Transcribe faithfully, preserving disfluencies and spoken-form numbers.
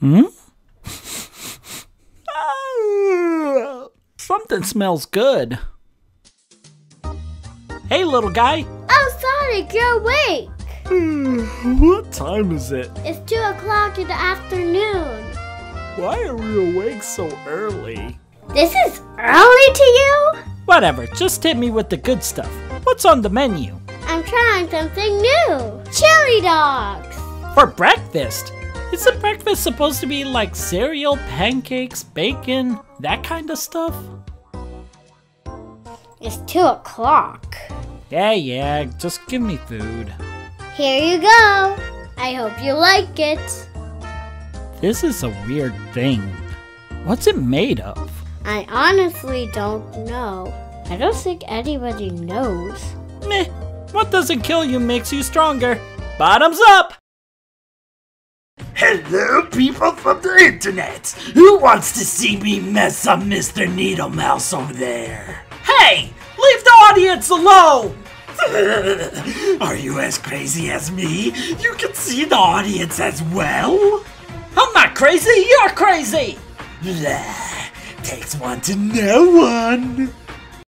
Hmm? Something smells good. Hey, little guy. Oh, Sonic, you're awake. What time is it? It's two o'clock in the afternoon. Why are we awake so early? This is early to you? Whatever, just hit me with the good stuff. What's on the menu? I'm trying something new. Chili dogs. For breakfast? Isn't breakfast supposed to be like cereal, pancakes, bacon, that kind of stuff? It's two o'clock. Yeah, yeah, just give me food. Here you go. I hope you like it. This is a weird thing. What's it made of? I honestly don't know. I don't think anybody knows. Meh. What doesn't kill you makes you stronger. Bottoms up! Hello, people from the internet. Who wants to see me mess up Mister Needle Mouse over there? Hey! Leave the audience alone! Are you as crazy as me? You can see the audience as well? I'm not crazy, you're crazy! Blah. Takes one to know one.